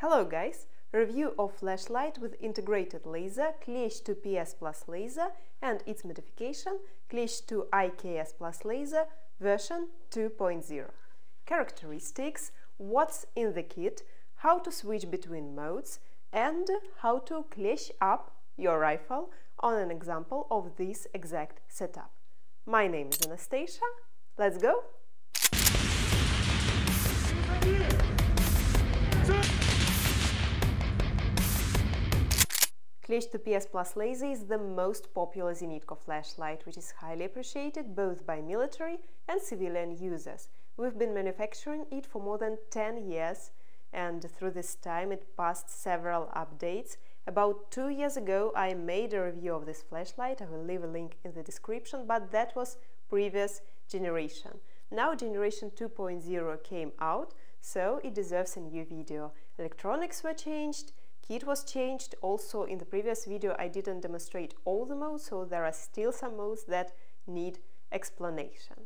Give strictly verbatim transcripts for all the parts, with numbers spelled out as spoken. Hello guys! Review of flashlight with integrated laser Klesch two P S plus laser and its modification Klesch two I K S plus laser version two point zero. Characteristics, what's in the kit, how to switch between modes and how to Klesch up your rifle on an example of this exact setup. My name is Anastasia, let's go! Klesch two P S plus laser is the most popular Zenitco flashlight, which is highly appreciated both by military and civilian users. We've been manufacturing it for more than ten years, and through this time it passed several updates. About two years ago I made a review of this flashlight, I will leave a link in the description, but that was previous generation. Now generation two point zero came out, so it deserves a new video. Electronics were changed, kit was changed. Also, in the previous video I didn't demonstrate all the modes, so there are still some modes that need explanation.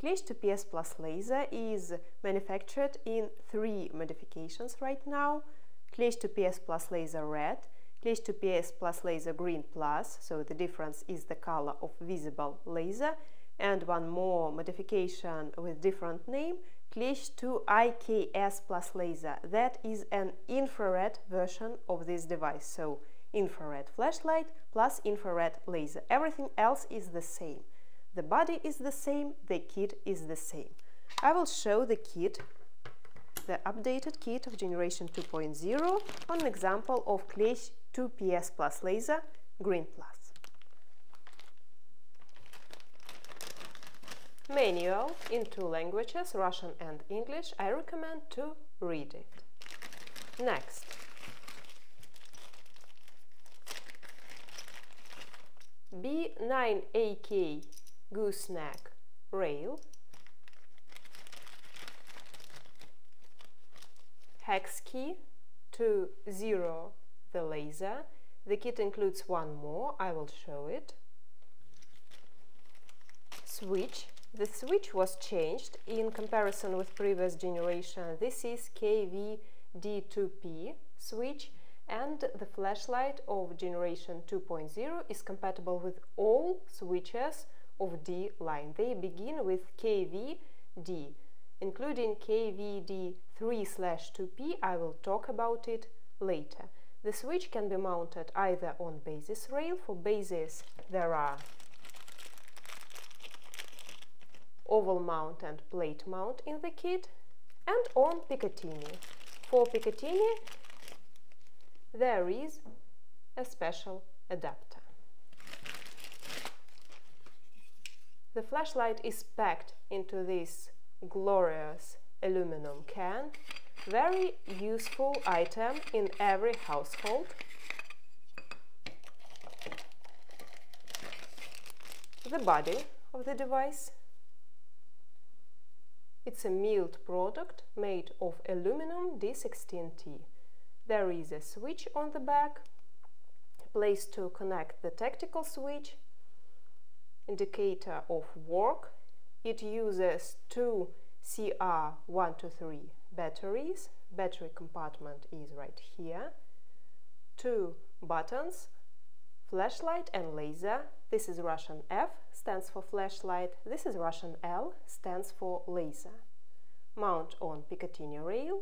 Klesch two P S plus laser is manufactured in three modifications right now. Klesch two P S plus laser red, Klesch two P S plus laser green plus, so the difference is the color of visible laser, and one more modification with different name, Klesch two I K S plus laser, that is an infrared version of this device, so infrared flashlight plus infrared laser. Everything else is the same. The body is the same, the kit is the same. I will show the kit, the updated kit of generation two point zero, on an example of Klesch two P S plus laser green plus. Manual in two languages, Russian and English. I recommend to read it. Next. B nine A K gooseneck rail, hex key to zero the laser. The kit includes one more, I will show it. Switch. The switch was changed in comparison with previous generation. This is K V D two P switch, and the flashlight of generation two point zero is compatible with all switches of D line. They begin with K V D, including K V D three slash two P, I will talk about it later. The switch can be mounted either on basis rail. For bases there are oval mount and plate mount in the kit, and on Picatinny. For Picatinny there is a special adapter. The flashlight is packed into this glorious aluminum can, very useful item in every household. The body of the device. It's a milled product made of aluminum D sixteen T. There is a switch on the back, a place to connect the tactical switch, indicator of work. It uses two C R one two three batteries. Battery compartment is right here. Two buttons, flashlight and laser. This is Russian F, stands for flashlight. This is Russian L, stands for laser. Mount on Picatinny rail.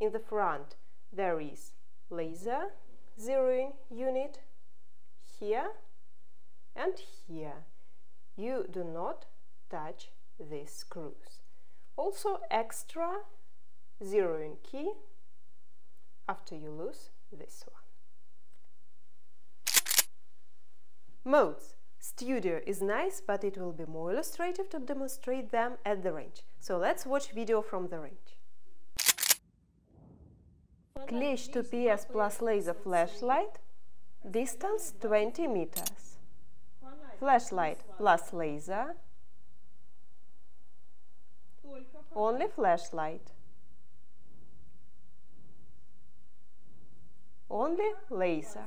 In the front there is laser, zeroing unit, here and here. You do not touch these screws. Also extra zeroing key after you lose this one. Modes. Studio is nice, but it will be more illustrative to demonstrate them at the range. So let's watch video from the range. Klesch two P S plus laser flashlight, distance twenty meters. Flashlight plus laser. Only flashlight. Only laser.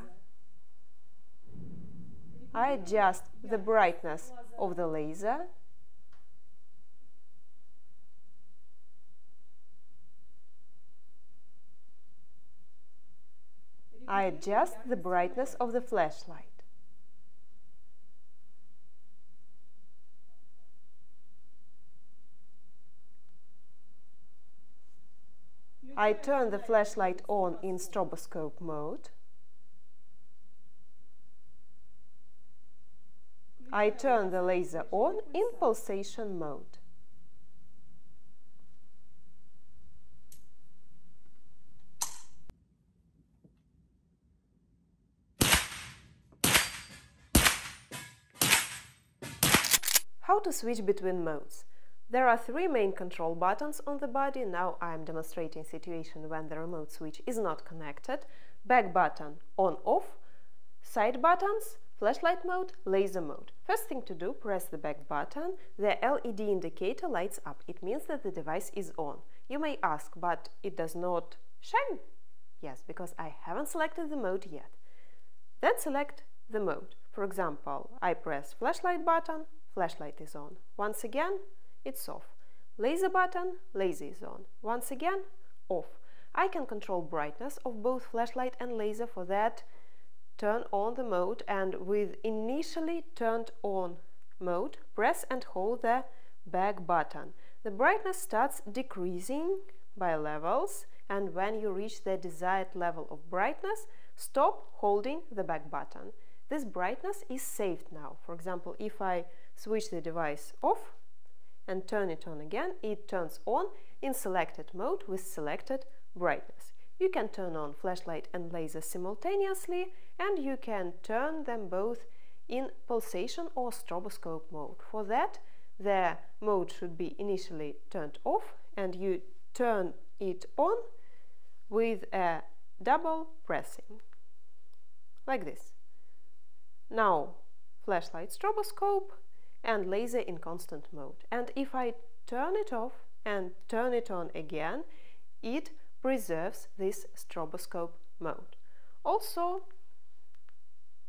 I adjust the brightness of the laser. I adjust the brightness of the flashlight. I turn the flashlight on in stroboscope mode. I turn the laser on in pulsation mode. How to switch between modes? There are three main control buttons on the body. Now I am demonstrating situation when the remote switch is not connected. Back button on/off, side buttons, flashlight mode, laser mode. First thing to do, press the back button. The L E D indicator lights up. It means that the device is on. You may ask, but it does not shine? Yes, because I haven't selected the mode yet. Then select the mode. For example, I press flashlight button, flashlight is on. Once again, it's off. Laser button, laser is on. Once again, off. I can control brightness of both flashlight and laser. For that, turn on the mode, and with initially turned on mode, press and hold the back button. The brightness starts decreasing by levels, and when you reach the desired level of brightness, stop holding the back button. This brightness is saved now. For example, if I switch the device off and turn it on again, it turns on in selected mode with selected brightness. You can turn on flashlight and laser simultaneously, and you can turn them both in pulsation or stroboscope mode. For that, the mode should be initially turned off, and you turn it on with a double pressing, like this. Now flashlight stroboscope and laser in constant mode. And if I turn it off and turn it on again, it preserves this stroboscope mode. Also,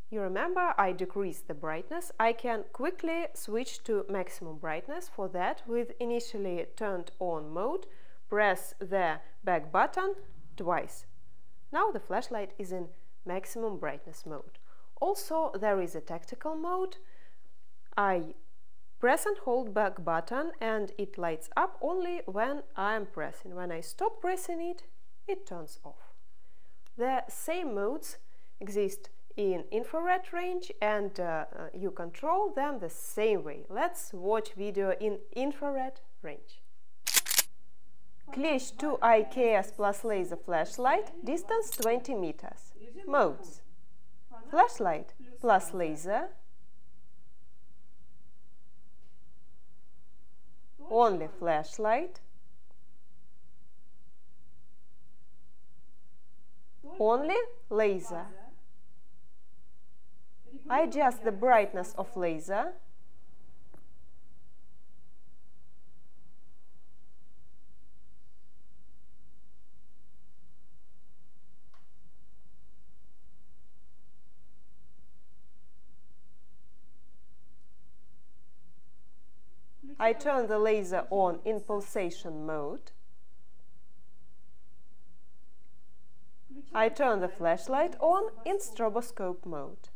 you remember I decreased the brightness. I can quickly switch to maximum brightness. For that, with initially turned on mode, press the back button twice. Now the flashlight is in maximum brightness mode. Also, there is a tactical mode. I press and hold back button, and it lights up only when I am pressing. When I stop pressing it, it turns off. The same modes exist in infrared range, and uh, you control them the same way. Let's watch video in infrared range. Klesch two I K S plus laser flashlight, distance twenty meters. Modes: flashlight plus laser, only flashlight, only laser. I adjust the brightness of laser. I turn the laser on in pulsation mode. I turn the flashlight on in stroboscope mode.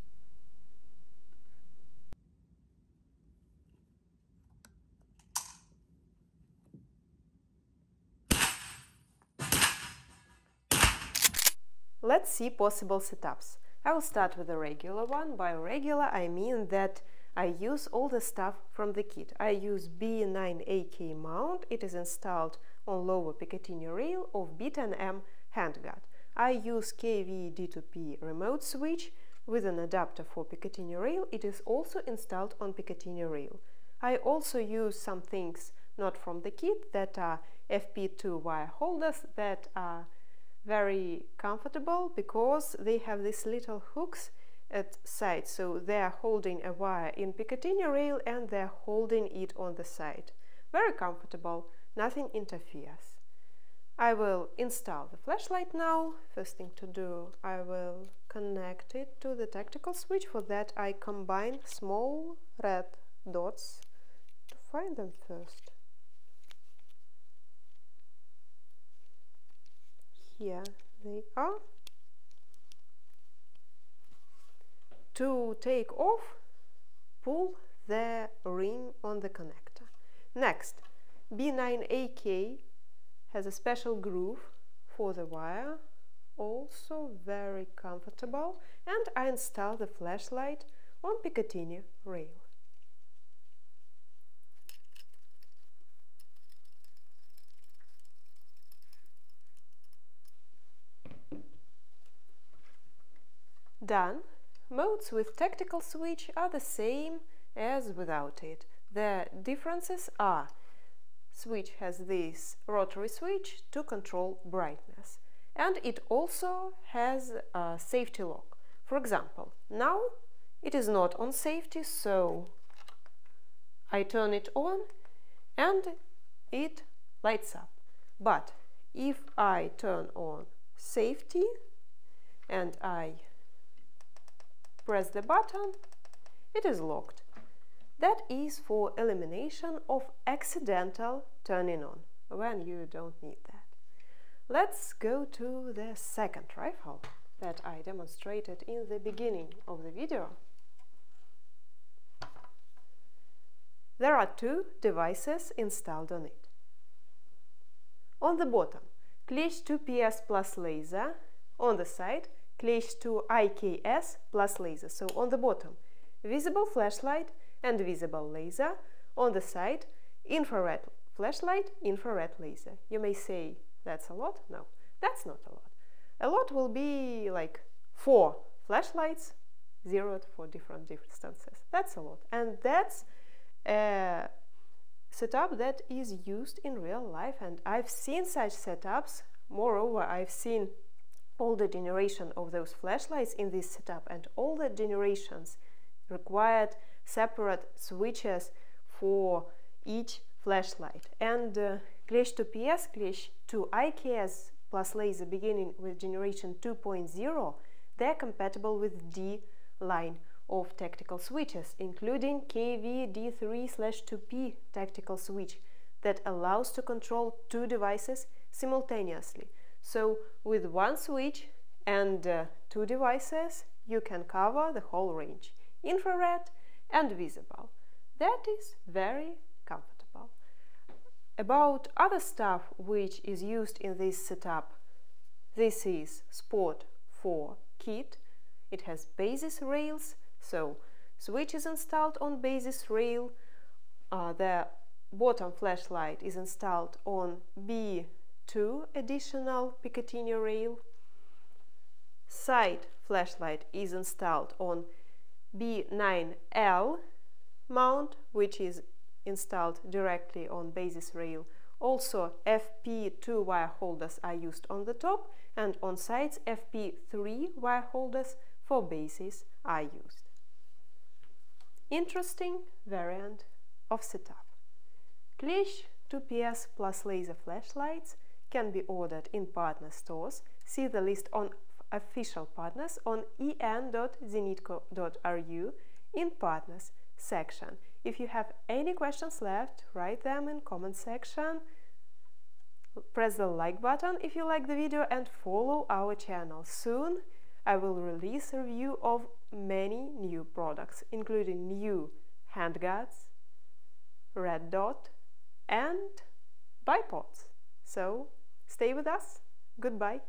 Let's see possible setups. I will start with a regular one. By regular, I mean that I use all the stuff from the kit. I use B nine A K mount. It is installed on lower Picatinny rail of B ten M handguard. I use K V D two P remote switch with an adapter for Picatinny rail. It is also installed on Picatinny rail. I also use some things not from the kit that are F P two wire holders that are very comfortable because they have these little hooks at side, so they are holding a wire in Picatinny rail and they're holding it on the side. Very comfortable, nothing interferes. I will install the flashlight now. First thing to do, I will connect it to the tactical switch. For that, I combine small red dots to find them first. Here they are. To take off, pull the ring on the connector. Next, B nine A K has a special groove for the wire, also very comfortable, and I install the flashlight on Picatinny rail. Done. Modes with tactical switch are the same as without it. The differences are: switch has this rotary switch to control brightness, and it also has a safety lock. For example, now it is not on safety, so I turn it on and it lights up. But if I turn on safety and I press the button, it is locked. That is for elimination of accidental turning on, when you don't need that. Let's go to the second rifle that I demonstrated in the beginning of the video. There are two devices installed on it. On the bottom, Klesch two P S plus laser, on the side, Klesch two I K S plus laser. So on the bottom, visible flashlight and visible laser. On the side, infrared flashlight, infrared laser. You may say, that's a lot. No, that's not a lot. A lot will be like four flashlights, zeroed for different distances. That's a lot. And that's a setup that is used in real life. And I've seen such setups. Moreover, I've seen all the generation of those flashlights in this setup, and all the generations required separate switches for each flashlight. And uh, Klesch two P S, Klesch two I K S plus laser beginning with generation two point zero, they're compatible with D line of tactical switches, including K V D three slash two P tactical switch that allows to control two devices simultaneously. So with one switch and uh, two devices, you can cover the whole range, infrared and visible. That is very comfortable. About other stuff which is used in this setup, this is Sport four kit. It has basis rails, so switch is installed on basis rail. Uh, the bottom flashlight is installed on B two additional Picatinny rail. Side flashlight is installed on B nine L mount, which is installed directly on basis rail. Also, F P two wire holders are used on the top, and on sides F P three wire holders for basis are used. Interesting variant of setup. Klesch two P S plus laser flashlights can be ordered in partner stores. See the list on official partners on E N dot zenitco dot R U in partners section. If you have any questions left, write them in comment section. Press the like button if you like the video and follow our channel. Soon I will release a review of many new products, including new handguards, red dot and bipods. So stay with us. Goodbye.